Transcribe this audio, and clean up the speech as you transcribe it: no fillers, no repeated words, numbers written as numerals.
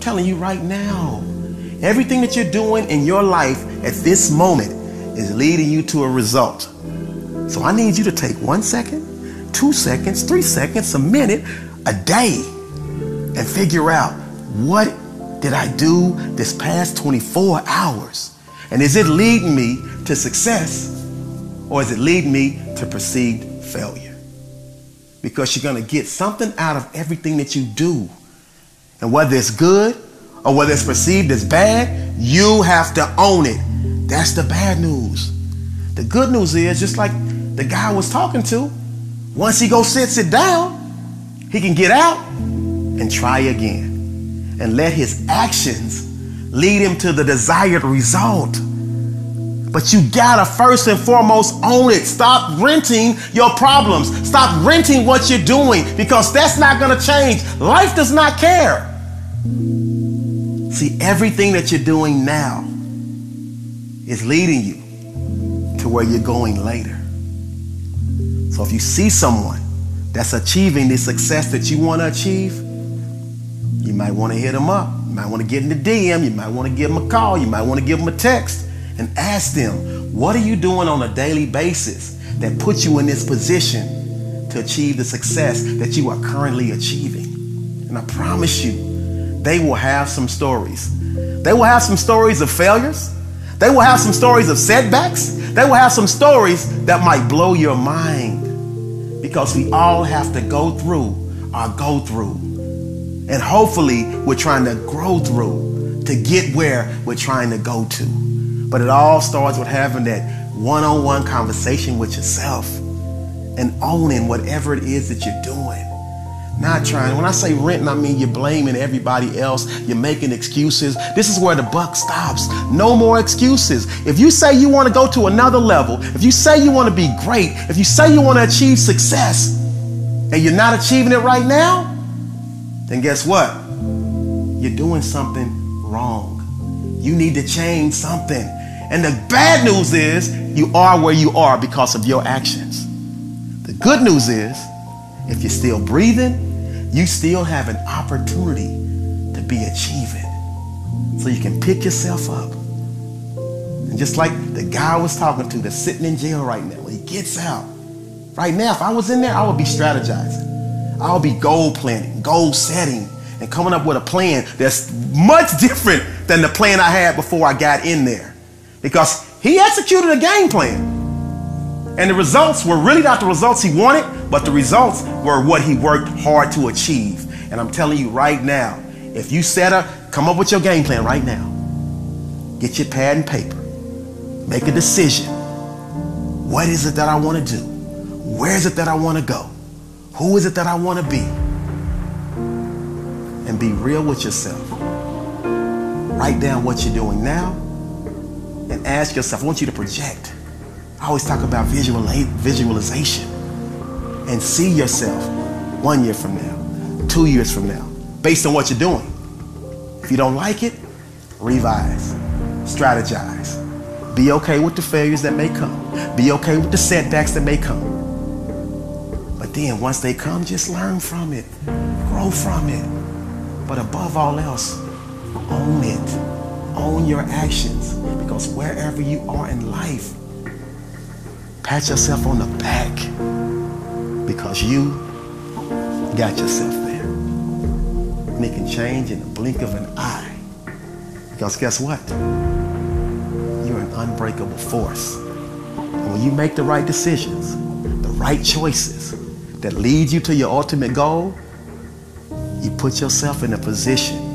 telling you right now, everything that you're doing in your life at this moment is leading you to a result. So I need you to take 1 second, 2 seconds, 3 seconds, a minute, a day, and figure out, what did I do this past 24 hours? And is it leading me to success, or is it leading me to perceived failure? Because you're going to get something out of everything that you do. And whether it's good or whether it's perceived as bad, you have to own it. That's the bad news. The good news is, just like the guy I was talking to, once he goes sit down, he can get out and try again. And let his actions lead him to the desired result. But you gotta first and foremost own it. Stop renting your problems. Stop renting what you're doing, because that's not gonna change. Life does not care. See, everything that you're doing now is leading you to where you're going later. So if you see someone that's achieving the success that you wanna achieve, you might wanna hit them up. You might wanna get in the DM. You might wanna give them a call. You might wanna give them a text. And ask them, what are you doing on a daily basis that puts you in this position to achieve the success that you are currently achieving? And I promise you, they will have some stories. They will have some stories of failures. They will have some stories of setbacks. They will have some stories that might blow your mind, because we all have to go through our go through. And hopefully we're trying to grow through to get where we're trying to go to. But it all starts with having that one-on-one conversation with yourself and owning whatever it is that you're doing. Not trying, when I say renting, I mean you're blaming everybody else. You're making excuses. This is where the buck stops. No more excuses. If you say you want to go to another level, if you say you want to be great, if you say you want to achieve success and you're not achieving it right now, then guess what? You're doing something wrong. You need to change something. And the bad news is, you are where you are because of your actions. The good news is, if you're still breathing, you still have an opportunity to be achieving. So you can pick yourself up. And just like the guy I was talking to that's sitting in jail right now, when he gets out, right now, if I was in there, I would be strategizing. I would be goal planning, goal setting, and coming up with a plan that's much different than the plan I had before I got in there. Because he executed a game plan. And the results were really not the results he wanted, but the results were what he worked hard to achieve. And I'm telling you right now, if you come up with your game plan right now. Get your pad and paper. Make a decision. What is it that I want to do? Where is it that I want to go? Who is it that I want to be? And be real with yourself. Write down what you're doing now and ask yourself. I want you to project. I always talk about visualization. And see yourself 1 year from now, 2 years from now, based on what you're doing. If you don't like it, revise, strategize. Be okay with the failures that may come. Be okay with the setbacks that may come. But then once they come, just learn from it, grow from it. But above all else, own it. Own your actions. Because wherever you are in life, pat yourself on the back. Because you got yourself there. And it can change in the blink of an eye. Because guess what? You're an unbreakable force. And when you make the right decisions, the right choices that lead you to your ultimate goal, you put yourself in a position